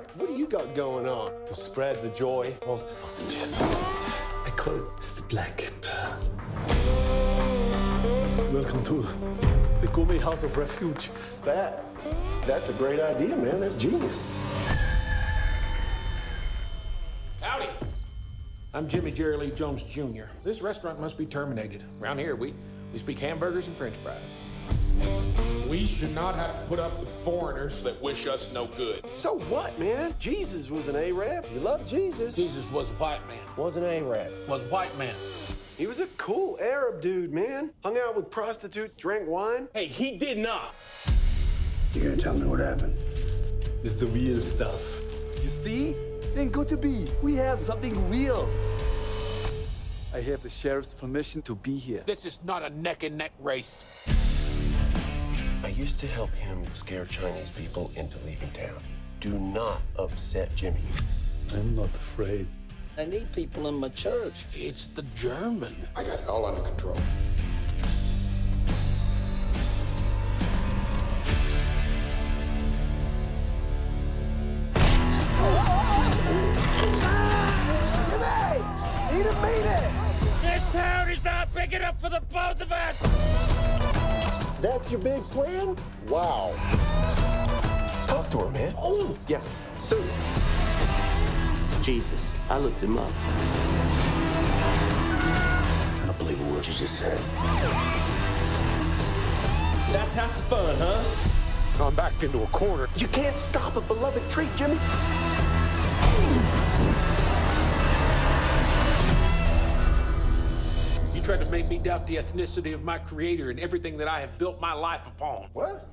right, what do you got going on? To spread the joy of sausages. I call it the Black Pearl. Welcome to the Gumi House of Refuge. That's a great idea, man. That's genius. Howdy. I'm Jimmy Jerry Lee Jones Jr. This restaurant must be terminated. Around here, we speak hamburgers and french fries. We should not have to put up with foreigners that wish us no good. So what, man? Jesus was an Arab. You love Jesus. Jesus was a white man. Was an Arab. Was a white man. He was a cool Arab dude, man. Hung out with prostitutes, drank wine. Hey, he did not. You're gonna tell me what happened? It's the real stuff. You see? Then good to be. We have something real. I have the sheriff's permission to be here. This is not a neck-and-neck race. I used to help him scare Chinese people into leaving town. Do not upset Jimmy. I'm not afraid. I need people in my church. It's the German. I got it all under control. Jimmy! He didn't mean it! This town is not big enough for the both of us! That's your big plan? Wow. Talk to her, man. Oh, yes, soon. Jesus, I looked him up. I don't believe a word you just said. That's half the fun, huh? I'm backed into a corner. You can't stop a beloved treat, Jimmy. You tried to make me doubt the ethnicity of my creator and everything that I have built my life upon. What?